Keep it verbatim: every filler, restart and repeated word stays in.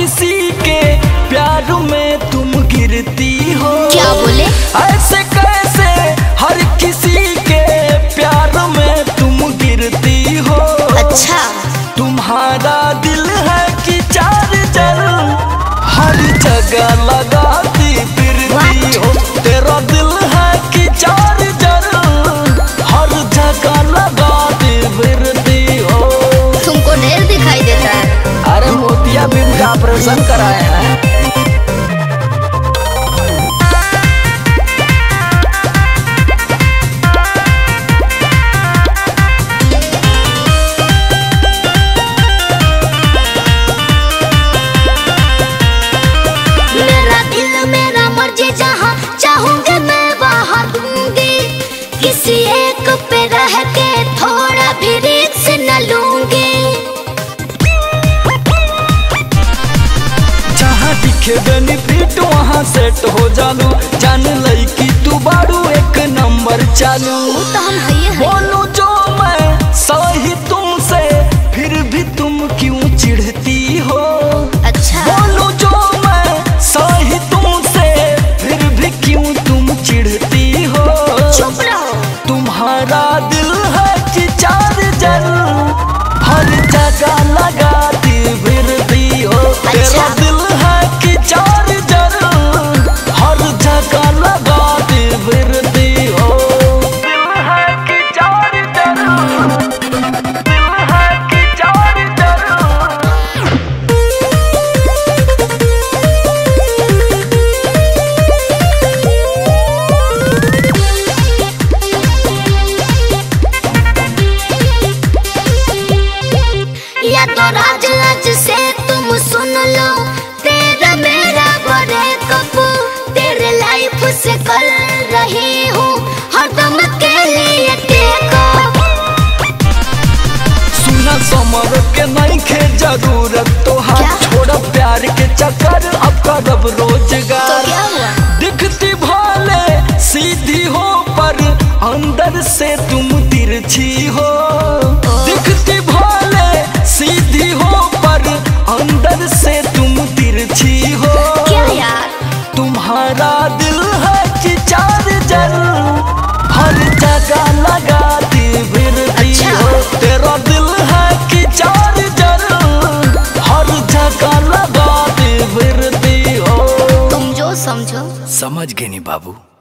किसी के प्यार में तुम गिरती हो। क्या बोले? ऐसे कैसे हर किसी के प्यार में तुम गिरती हो। अच्छा, तुम्हारा दिल है कि चार जल हर जगह लगाती फिरती हो। तेरा दिल है कि चार जल हर जगह लगाती फिरती हो। तुमको नेल दिखाई देता है? अरे मोतिया बिंद का ऑपरेशन कराया है। किसी एक पे रह के थोड़ा भी रिक्स न लूंगी। जहाँ दिखे बेनिफिट वहाँ सेट हो जालू। जान लई की तू बारू एक नंबर चालू। बोलू जो मैं सही तुमसे फिर भी तुम क्यों चिढ़ती हो। अच्छा, बोलू जो मैं सही तुमसे फिर भी क्यों तुम चिढ़ती हो। चुप रहो। तुम्हारा दिल है कि चार जल हर जगह लगाती फिरती हो। तेरा दिल है कि चार जल हर जगह लगाती फिरती हो। दिल है कि चार जल दिल है कि चार जल। या तो राज लाज से तुम सुन लो तेरा मेरा बड़े कपू। तेरे लाइफ से कर रही हूँ हर दम के लिए टेकअप। सुना समर के नहीं खे जरूरत तो हाँ। छोड़ा प्यार के चक्कर अब करब रोजगार। दिखती भले सीधी हो पर अंदर से तुम तिरछी हो। दिखती भले सीधी हो पर अंदर से तुम तिरछी हो। क्या यार? तुम्हारा दिल है कि चार जल हर जगह लगाती फिरती हो। तेरा दिल है कि चार जल हर जगह लगाती फिरती हो। तुम जो समझो समझ गए नहीं बाबू।